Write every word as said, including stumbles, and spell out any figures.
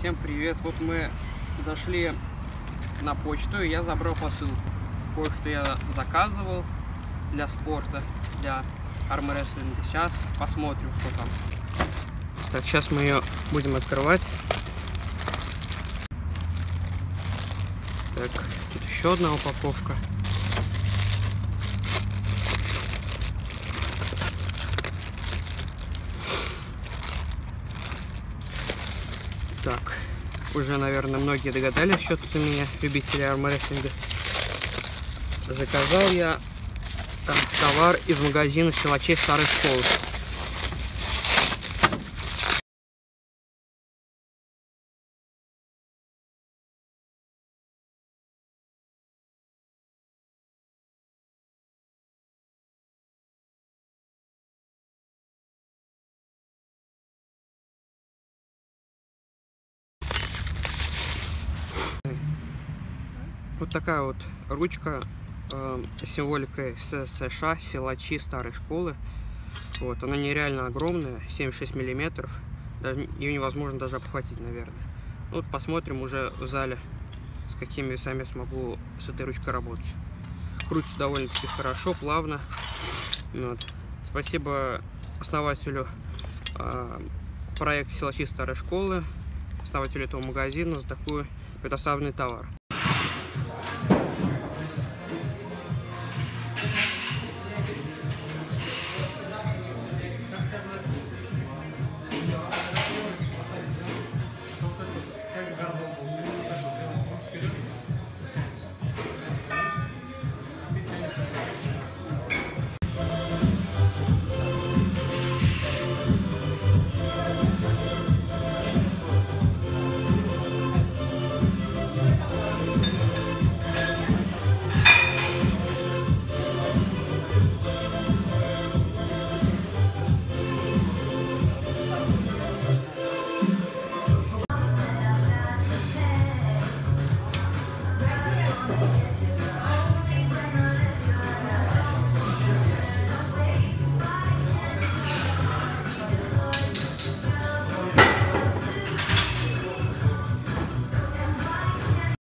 Всем привет! Вот мы зашли на почту, и я забрал посылку. Кое-что я заказывал для спорта, для армрестлинга. Сейчас посмотрим, что там. Так, сейчас мы ее будем открывать. Так, тут еще одна упаковка. Так, уже, наверное, многие догадались, что тут у меня, любители армрестлинга. Заказал я там товар из магазина «Силачи старой школы». Вот такая вот ручка э, с символикой США, силачи старой школы. Вот, она нереально огромная, семьдесят шесть миллиметров. Даже, ее невозможно даже обхватить, наверное. Вот посмотрим уже в зале, с какими весами я смогу с этой ручкой работать. Крутится довольно-таки хорошо, плавно. Вот. Спасибо основателю э, проекта «Силачи старой школы», основателю этого магазина, за такой предоставленный товар.